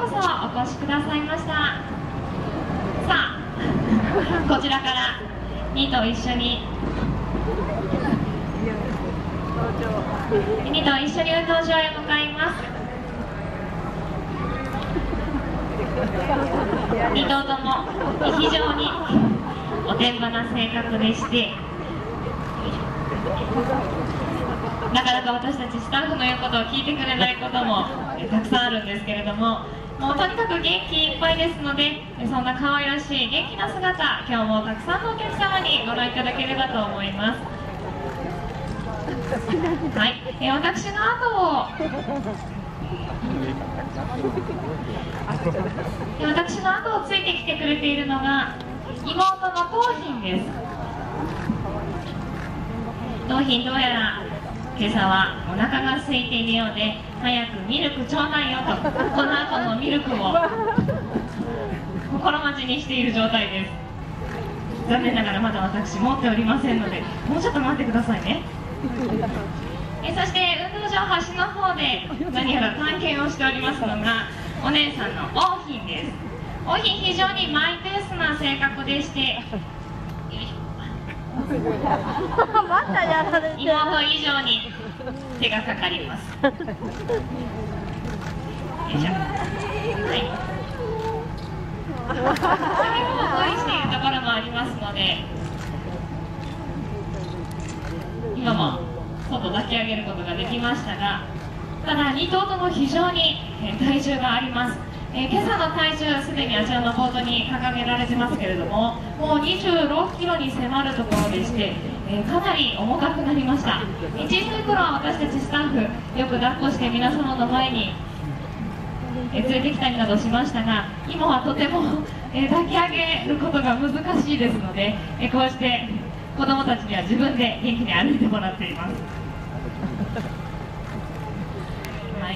こそお越しくださいました。さあこちらから2と一緒に運動場へ向かいます。2頭とも非常におてんばな性格でして、なかなか私たちスタッフの言うことを聞いてくれないこともたくさんあるんですけれども、もうとにかく元気いっぱいですので、そんな可愛らしい元気な姿、今日もたくさんのお客様にご覧いただければと思います。はい、私の後をついてきてくれているのが妹の桃浜です。桃浜、どうやら今朝はお腹が空いているようで、早くミルクちょうだいよと、この後のミルクを心待ちにしている状態です。残念ながらまだ私持っておりませんので、もうちょっと待ってくださいね。そして運動場端の方で何やら探検をしておりますのがお姉さんの桜浜です。桜浜、非常にマイペースな性格でして、妹以上に手がかかります。よいしょ、はい、恋しているところもありますので、今もちょっと抱き上げることができましたが、ただ2頭とも非常に体重があります。今朝の体重、すでにあちらのボードに掲げられてますけれども、もう26キロに迫るところでして、かなり重たくなりました。小さい頃は私たちスタッフ、よく抱っこして皆様の前に連れてきたりなどしましたが、今はとても抱き上げることが難しいですので、こうして子供たちには自分で元気に歩いてもらっています。はい、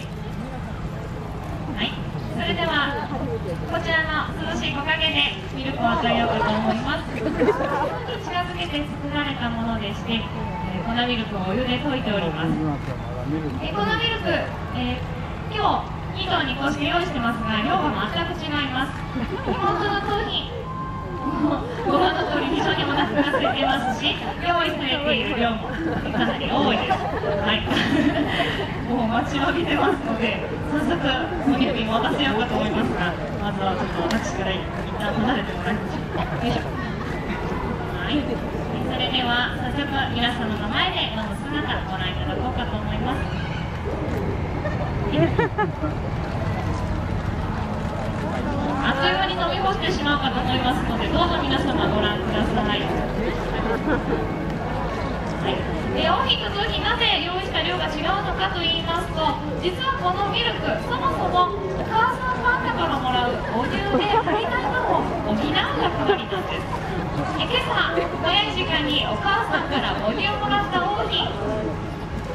はい、それではこちらの涼しい木陰でミルクを与えようかと思います。近づけて作られたものでして、粉ミルクをお湯で溶いております。粉ミルク、今日2頭にこうして用意してますが、量が全く違います。本当の桃浜、ご覧の通り非常にお腹が空いてますし、用意されている量もかなり多いです。はい、もう待ちわびてますので、早速お乳瓶を渡せようかと思いますが、まずはちょっと私から一旦離れてもらいましょう。はい、それでは早速皆様の前で飲む姿をご覧いただこうかと思います。あっという間に飲み干してしまうかと思いますので、どうぞ皆様ご覧ください。桜浜と桃浜、なぜ用意した量が違うのかと言いますと、実はこのミルク、そもそもお母さんパンダからもらうお乳で足りないのを補う役割なんです。今朝早い時間にお母さんからお乳をもらった桜浜、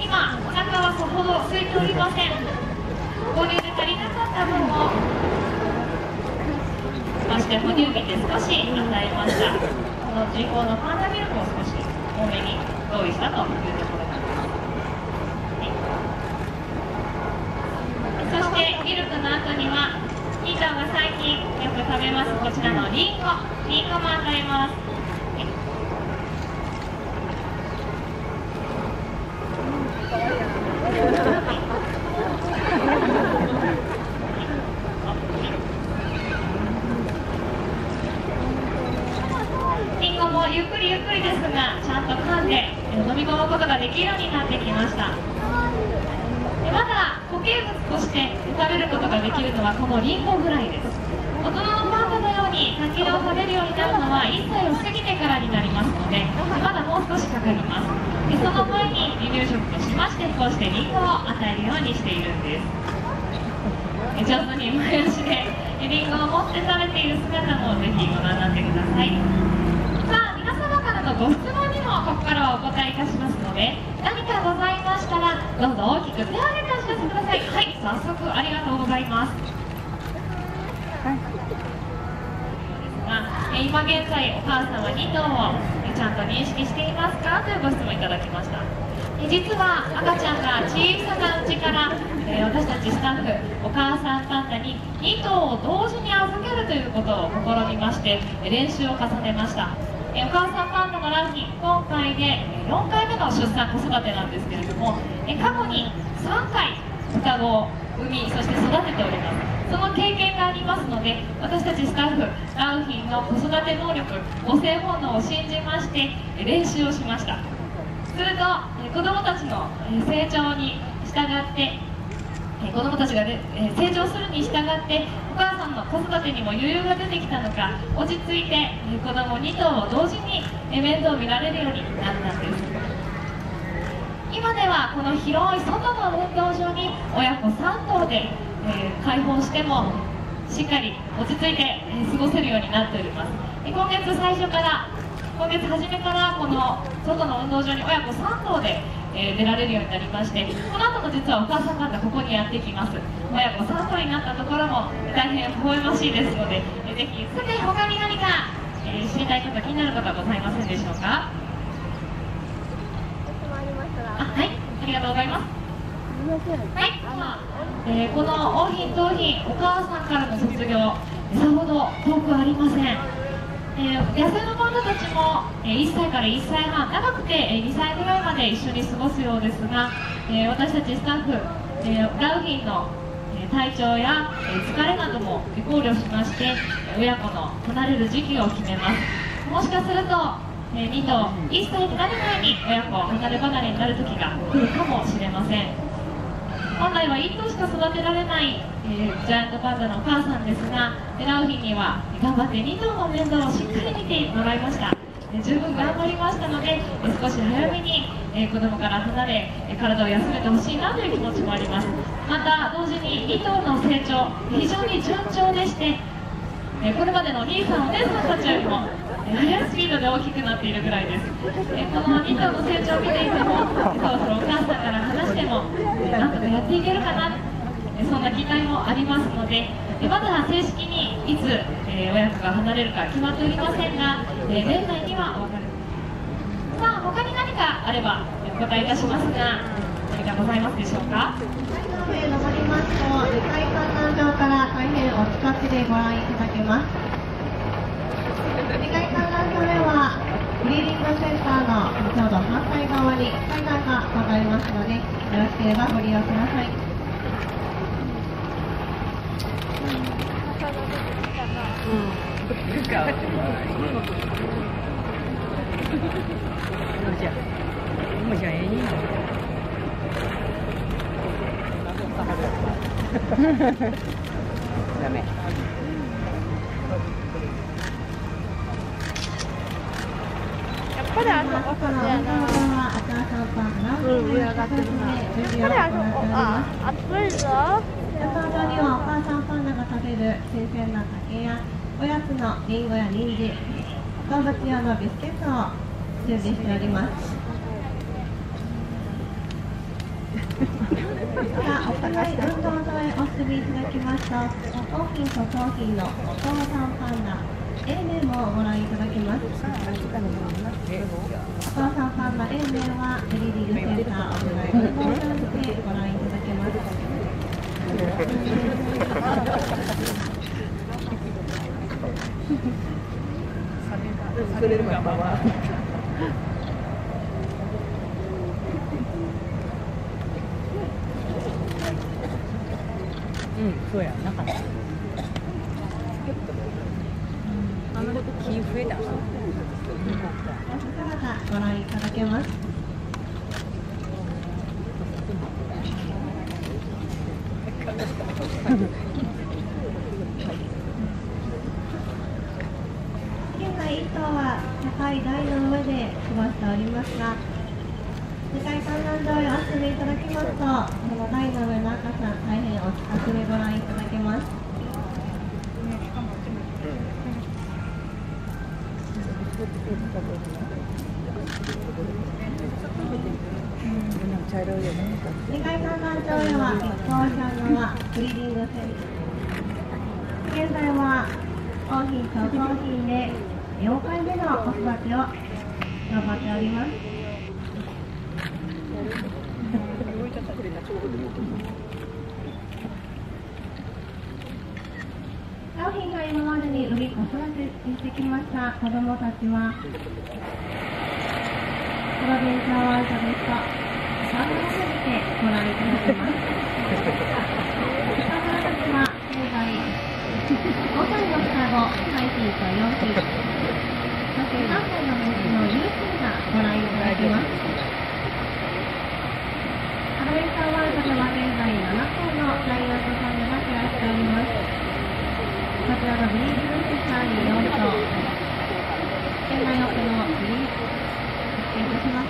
今お腹はそほど空いておりません。お乳で足りなかった分をそして哺乳瓶で少し与えました。この人工のパンダミルクを少し多めに用意したというところです。そしてミルクの後には、2頭が最近よく食べますこちらのリンゴも与えます。ゆっくりゆっくりですが、ちゃんと噛んで飲み込むことができるようになってきました。まだ固形物として食べることができるのはこのリンゴぐらいです。大人のパンダのようにタケルを食べるようになるのは1歳を過ぎてからになりますので、まだもう少しかかります。その前に離乳食としまして、こうしてリンゴを与えるようにしているんです。上手に前足でリンゴを持って食べている姿もぜひご覧になってください。ご質問にもここからはお答えいたしますので、何かございましたらどうぞ大きく手を挙げてお知らせください。はい、早速ありがとうございます。今現在お母さんは2頭をちゃんと認識していますかというご質問いただきました。実は赤ちゃんが小さなうちから私たちスタッフ、お母さんパンダに2頭を同時に預けるということを試みまして、練習を重ねました。お母さんパンダの良浜、今回で4回目の出産子育てなんですけれども、過去に3回双子を産み、そして育てております。その経験がありますので、私たちスタッフ、良浜の子育て能力、母性本能を信じまして練習をしました。すると子どもたちの成長に従って、子どもたちが成長するに従ってお母さんの子育てにも余裕が出てきたのか、落ち着いて子ども2頭を同時に面倒を見られるようになったんです。今ではこの広い外の運動場に親子3頭で開放してもしっかり落ち着いて過ごせるようになっております。今月初めからこの外の運動場に親子3頭で出られるようになりまして、この後も実はお母さん方ここにやってきます。親子3頭になったところも大変微笑ましいですので、ぜひ。さて、他に何か知りたいこと、気になることはございませんでしょうか？はい、ありがとうございます。はい、この桜浜、桃浜、お母さんからの卒業、さほど遠くありません。野生のパンダたちも1歳から1歳半、長くて2歳ぐらいまで一緒に過ごすようですが、私たちスタッフ、良浜の体調や疲れなども考慮しまして、親子の離れる時期を決めます。もしかすると2頭、1歳になる前に親子離れ離れになる時が来るかもしれません。本来は1頭しか育てられないジャイアントパンダのお母さんですが、良浜には頑張って2頭の面倒をしっかり見てもらいました。十分頑張りましたので、少し早めに子供から離れ体を休めてほしいなという気持ちもあります。また同時に2頭の成長、非常に順調でして、これまでのお兄さんお姉さんたちよりも速いスピードで大きくなっているぐらいです。この2頭の成長を見ていても、そろそろお母さんから話してもなんとかやっていけるかな、そんな期待もありますので、まだ正式にいつ親子が離れるか決まっておりませんが、年内には分かる。さあ、他に何かあればお答えいたしますが、何かございますでしょうか？はい、上の方へ登りますと、2階観覧場から大変お近くでご覧いただけます。2階観覧場へはブリーディングセンターのちょうど反対側に観覧がございますので、よろしければご利用ください。やっぱりあのお母さんパンダが食べる新鮮な竹やおやつのリンゴやニンジン、動物用のビスケットを準備しております。お互い運動場へお進みいただきますと、桜浜と桃浜のお父さんパンダ、永明もご覧いただきます。お父さんパンダ永明はブリーディングセンターお願いに登場してご覧いただけます。それでもそうやなかった。あの時気増えた。お姿ご覧いただけます。1頭は高い台の上で過ごしておりますが、2階観覧場へお進みいただきますと、この台の上の赤ちゃん、大変お近くでご覧いただけます。2階観覧場へは、ブリーディングセンター、現在は桜浜と桃浜で4回目の子育てを頑張っております。良品が今までに売り子育てしてきました子どもたちは、この電車はちょっと寒すぎてご覧いただきます。双子たちは現在5歳の双子、彩浜と陽浜、そして3歳の雌の優浜がご覧いただきます。 アドベンチャーワールドでは現在7頭のライオンとサンゴが暮らしております。こちらのビーズルフィシャーに4頭、県内のこのビーズを発見しました。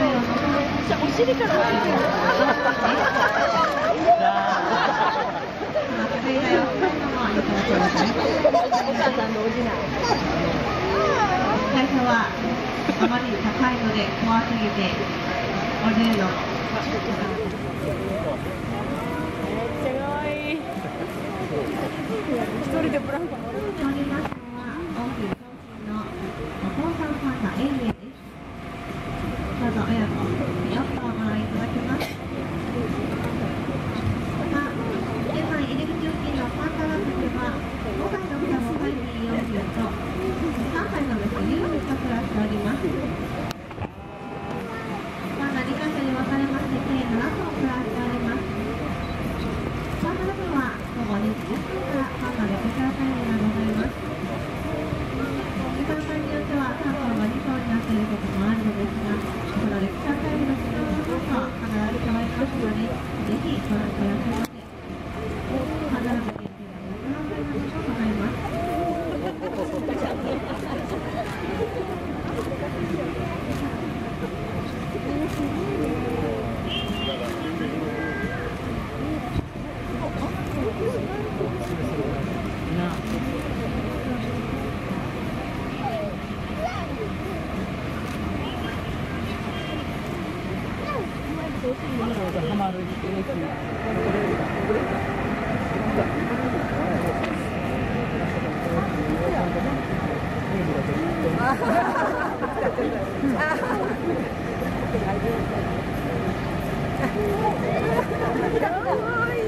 じゃあお尻から入って最初はあまり高いので怖すぎてお礼の。めっちゃ可愛い。一人でブランコ乗る。 これがあるから可愛い。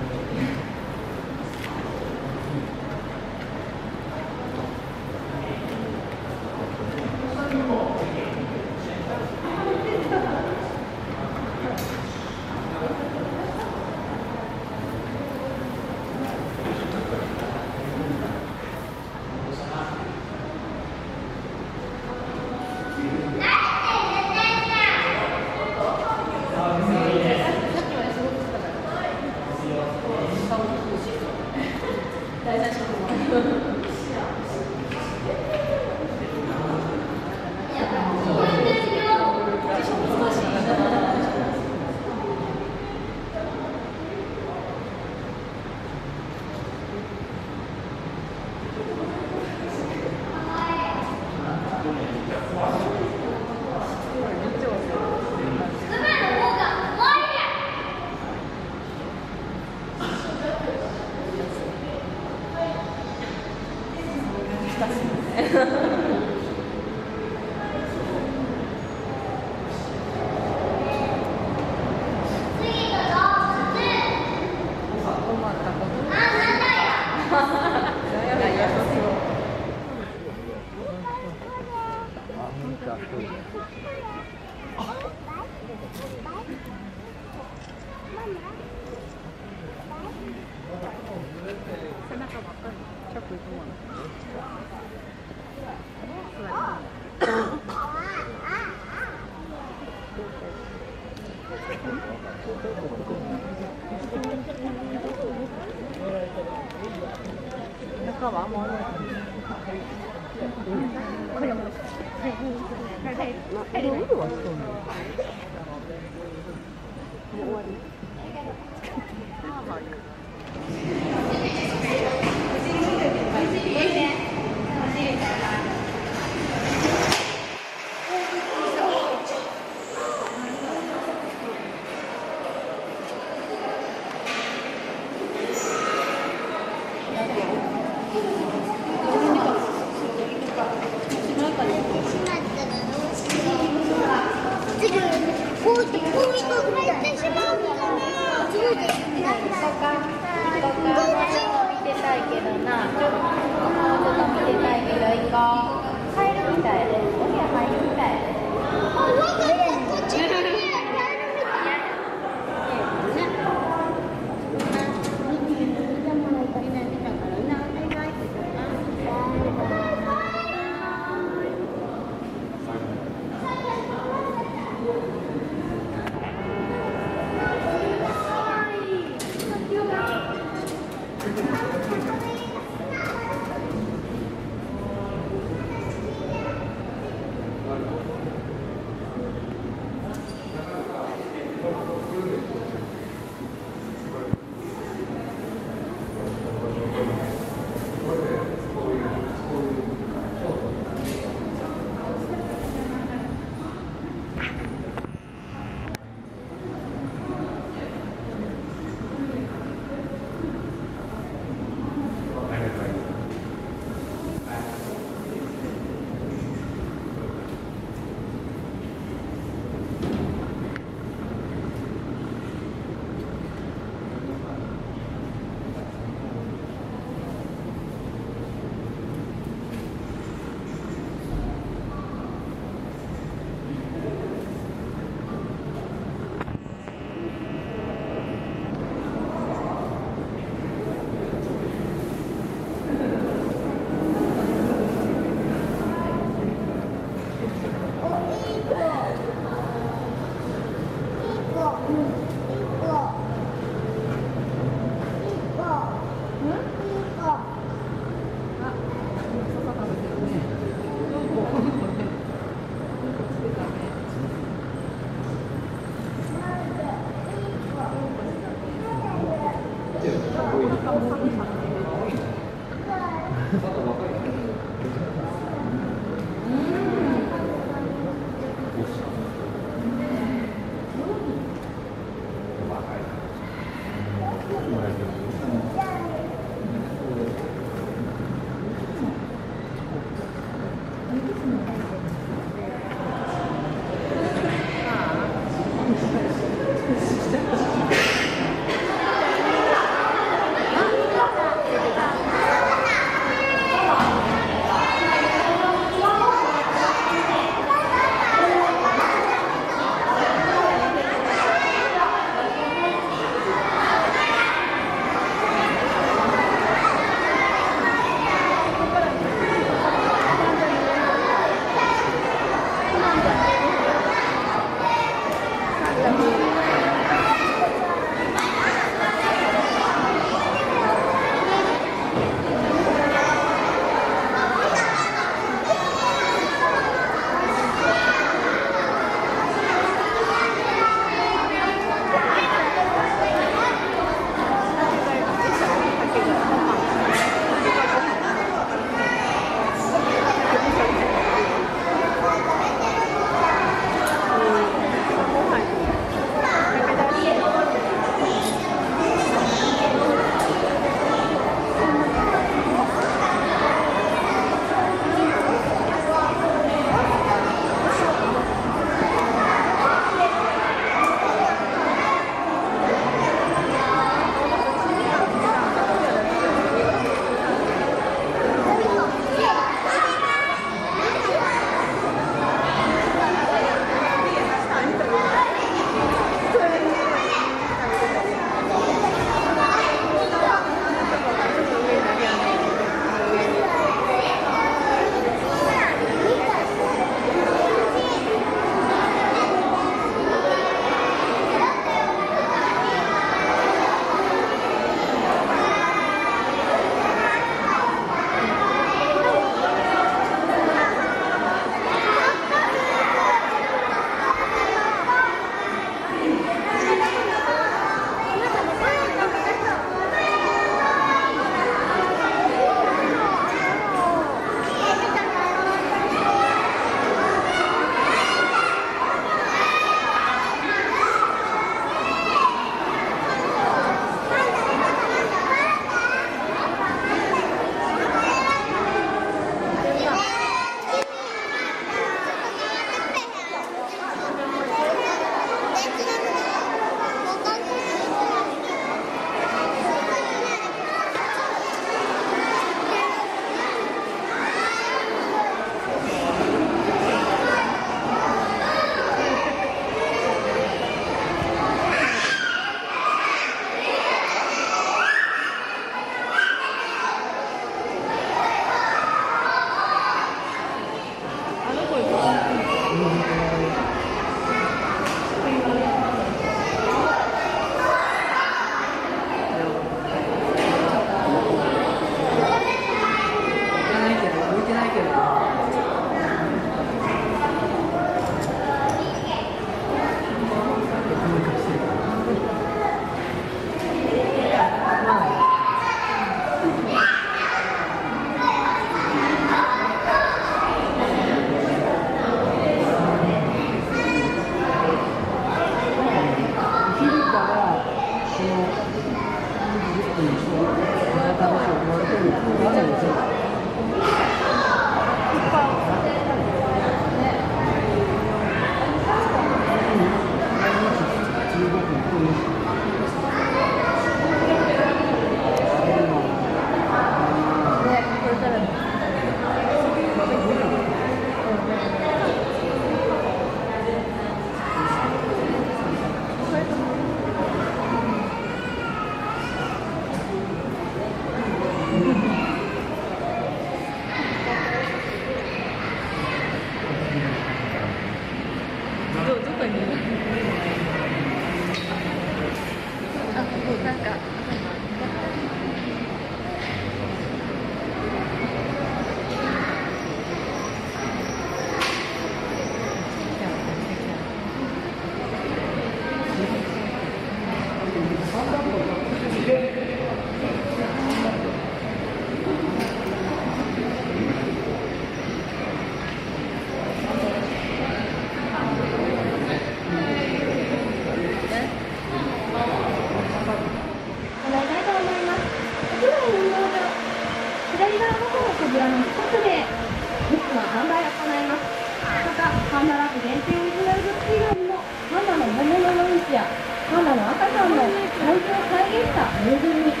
日やパンダの赤ちゃんの体重を再現したぬいぐるみ、とて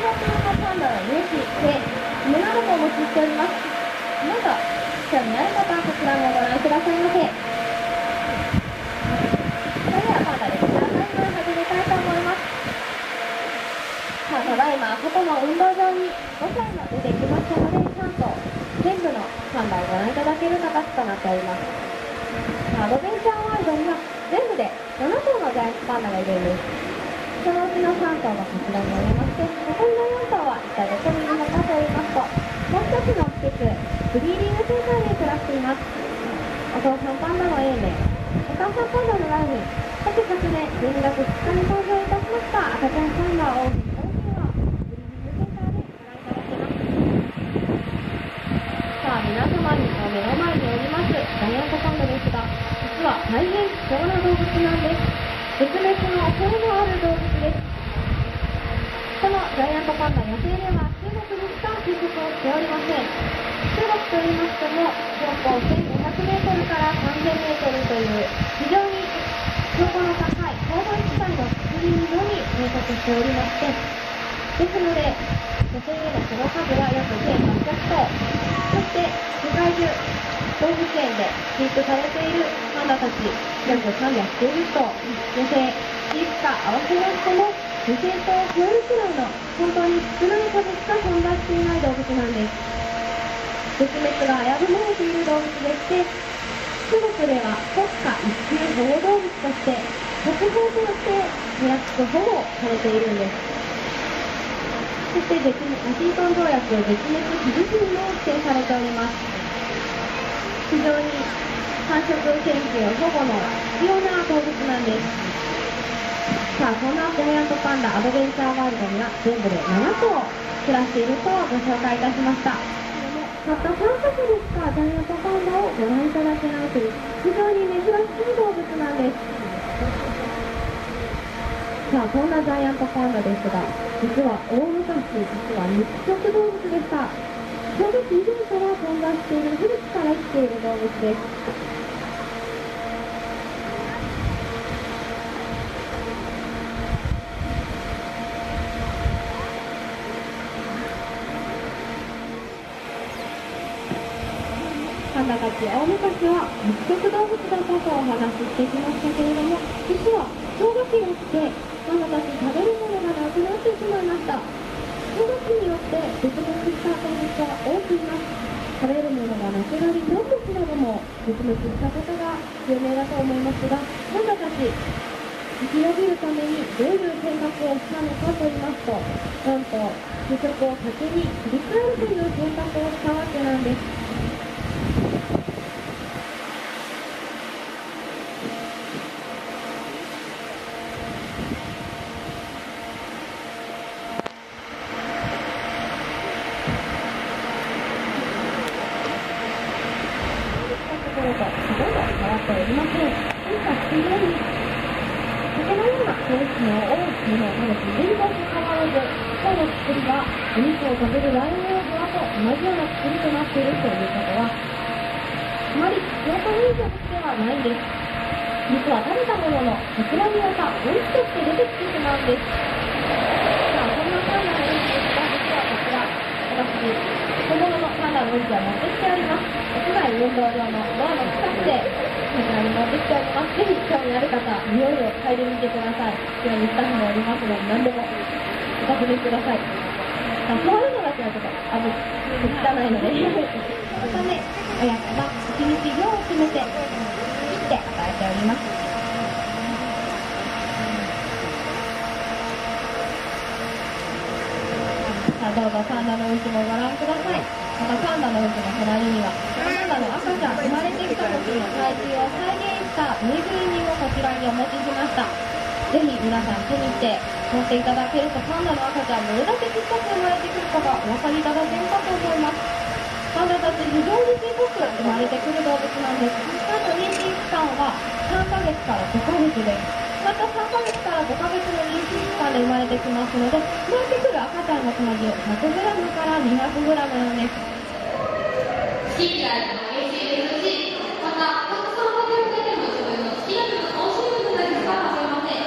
も強化パンダのイメージで胸などもお持ちしております。どうぞ興味ある方はこちらもご覧くださいませ。それではパンダレクチャータイムを始めたいと思います。さあ、ただいま外の運動場に5歳が出てきましたので、ちゃんと全部のパンダをご覧いただける形となっております。アドベンチャーワールドには全部で7頭のジャイアントパンダがいるんです。そのうちの3頭がこちらにおりまして、残りの4頭は一体どこにいるのかといいますと、もう一つの施設、ブリーディングセンターで暮らしています。お父さんパンダの永明、お母さんパンダのライミ、そして昨年12月2日に登場いたしました赤ちゃんパンダを皆様に目の前におりますジャイアントパンダですが、実は大変貴重な動物なんです。絶滅の恐れのある動物です。このジャイアントパンダ、野生では中国にしか生息をしておりません。中国といいましても標高 1500m から 3000m という非常に標高の高い高山地帯の竹林のみ生息しておりまして、ですので野生でのその数は約1800頭、そして世界中動物園で飼育されているパンダたち約390頭、野生飼育下合わせましても2000頭を超えるくらいの本当に少ない数しか存在していない動物なんです。絶滅が危ぶまれている動物でして、中国では国家一級保護動物として国宝として約保護されているんです。そしてワシントン条約絶滅危惧種にも指定されております。非常に繁殖研究保護の必要な動物なんです。さあ、こんなジャイアントパンダアドベンチャーワールドには全部で7頭暮らしているとご紹介いたしました。たった3か所でしかジャイアントパンダをご覧いただけないという非常に珍しい動物なんです。さあ、そんなジャイアントパンダですが、実は大昔、実は肉食動物でした。動物以前から存在している、古くから生きている動物です。パンダたち大昔は肉食動物だったとお話ししてきましたけれども、実は氷河期が来てパンダたち食べるものがなくなってしまいました。氷河期によって絶滅した動物が多くいます。食べるものがなくなり、動物なども絶滅したことが有名だと思いますが、パンダたち生き延びるためにどういう計画をしたのかといいますと、なんと主食を竹に切り替えるという計画をしたわけなんです。また、たくさん食べるだけでも自分の好きなものを楽しむことにしかありません。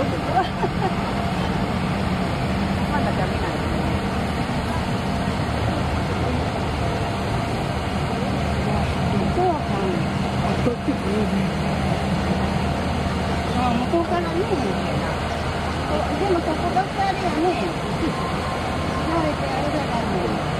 まだダメなんですね。向こうからね。でもここだってあれやね。倒れてあれだからね。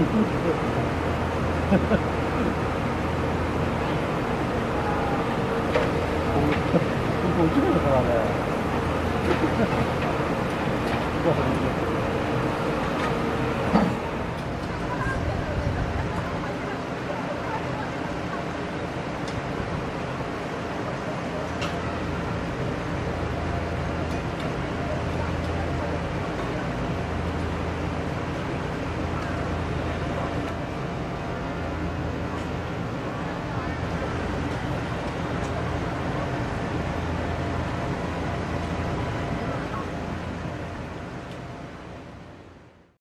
落ちるのかなね。